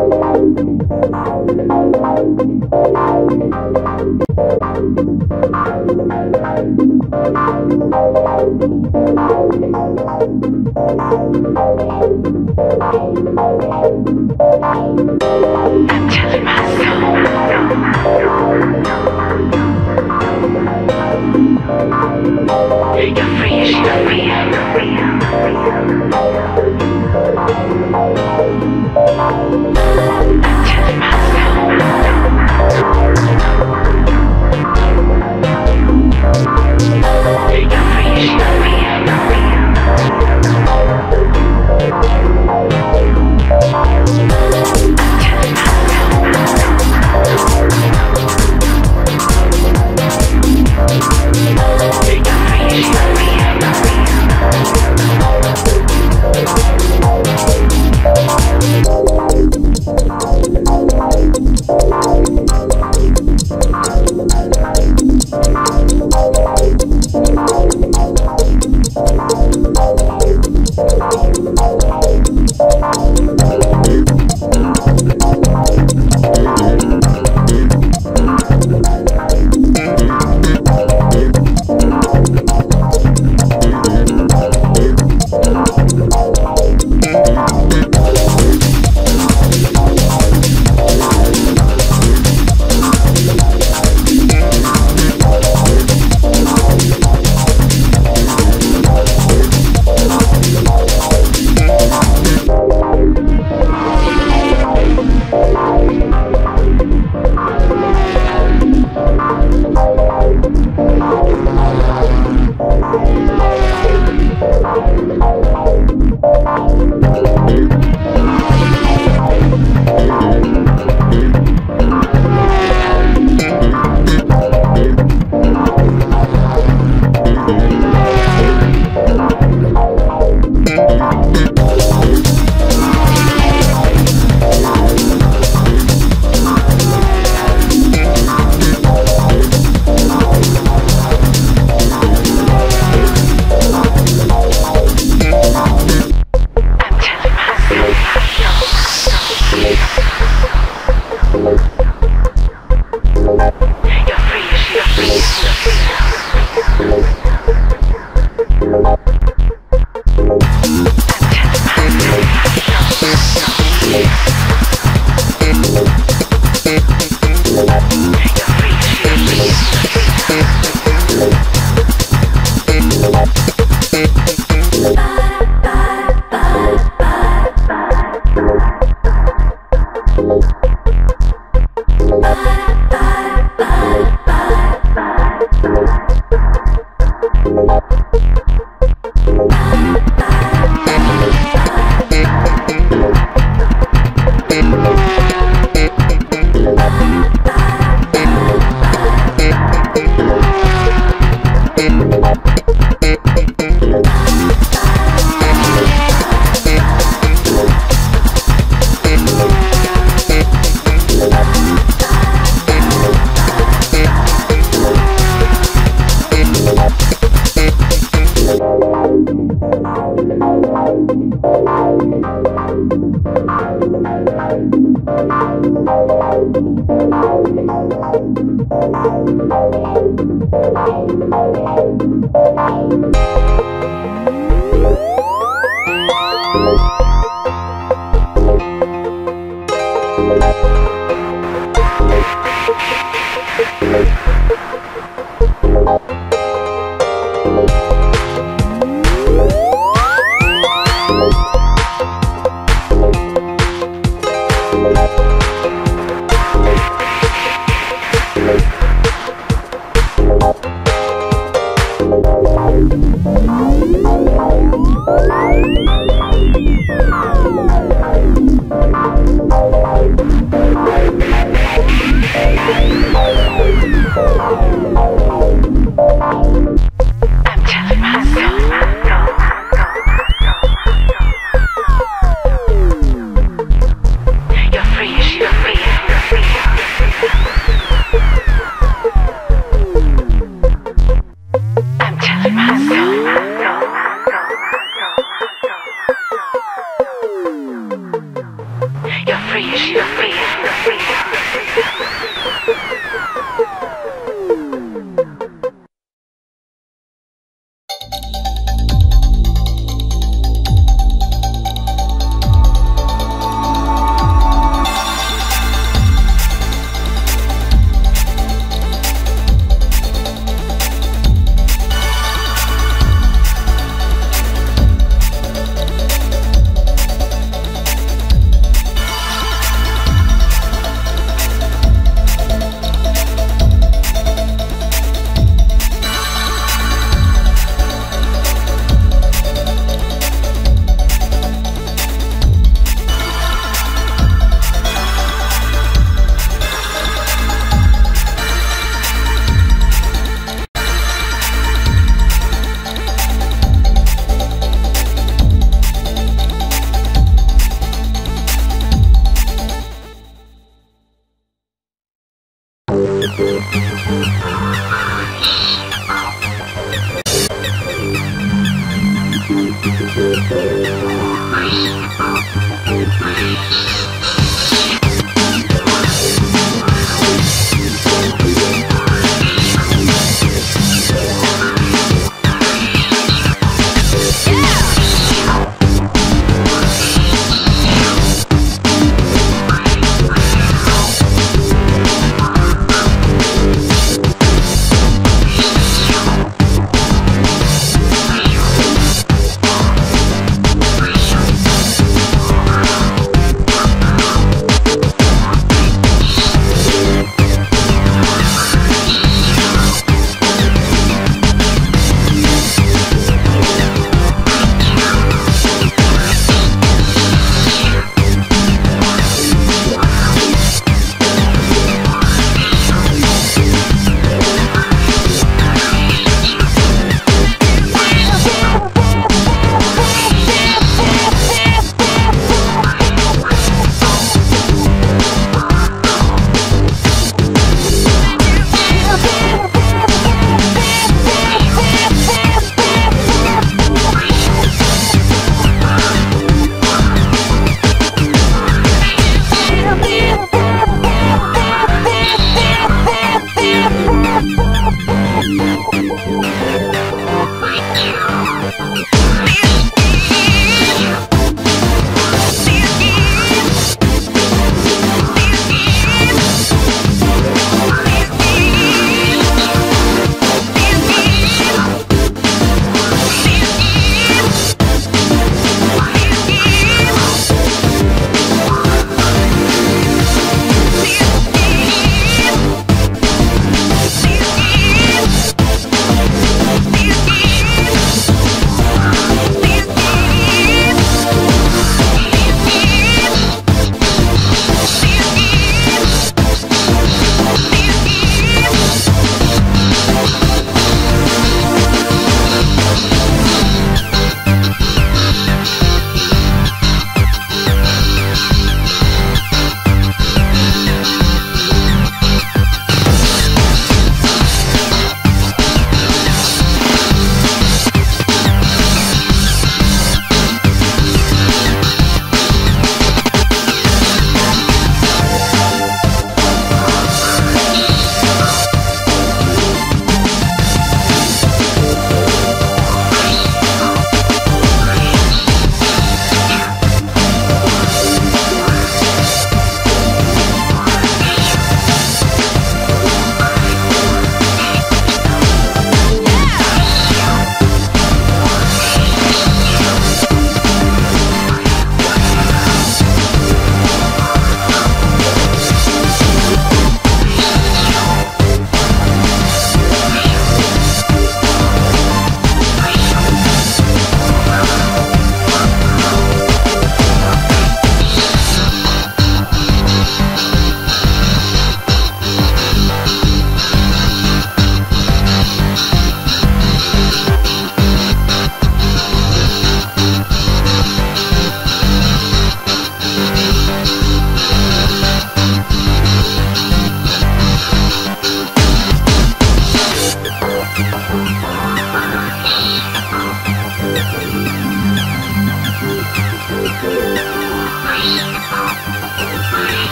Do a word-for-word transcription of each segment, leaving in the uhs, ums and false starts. Bye.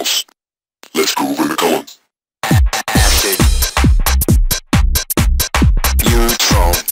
house. Let's groove in the columns. You in the house.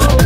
You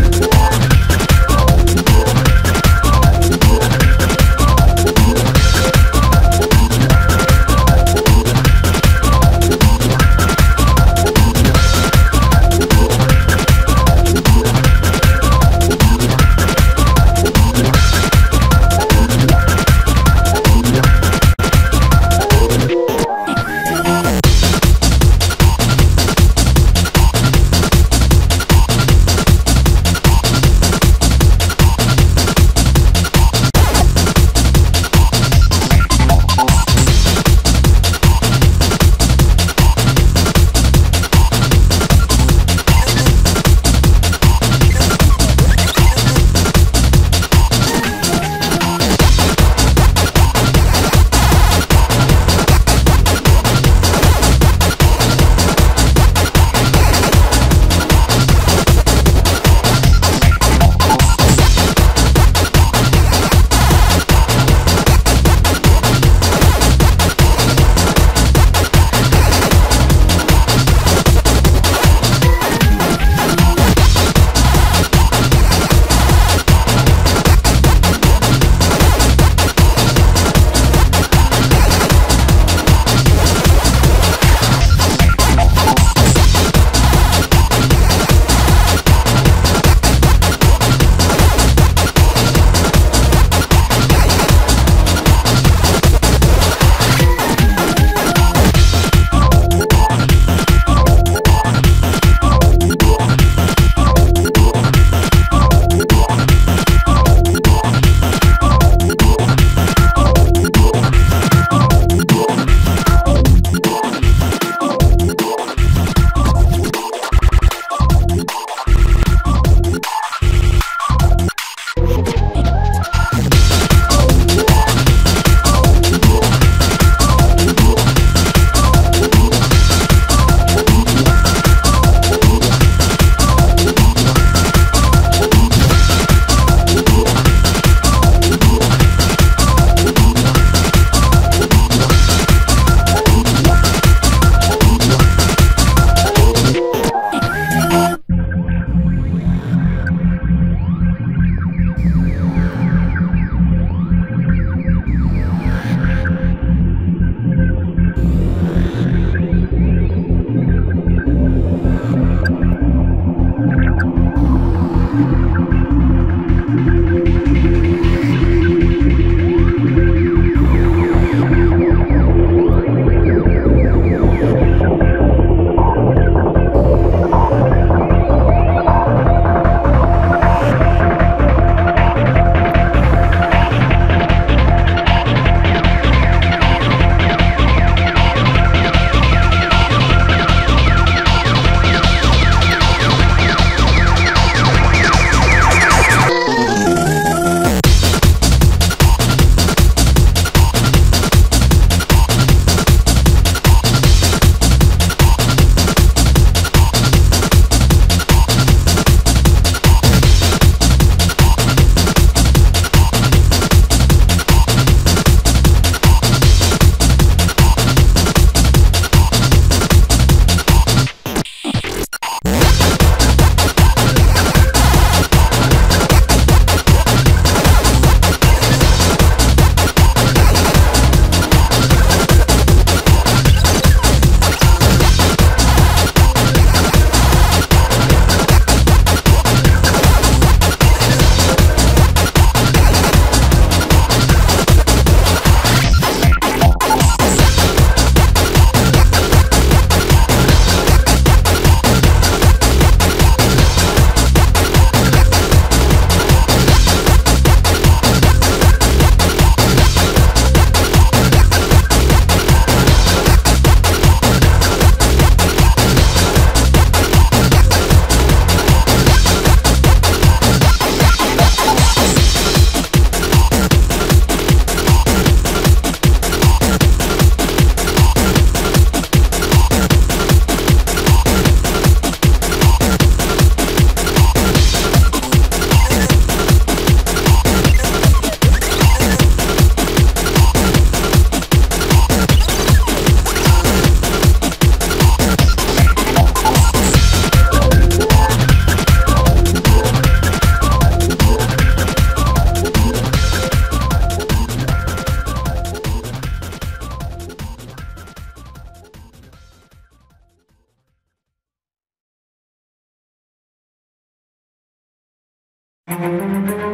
Thank you.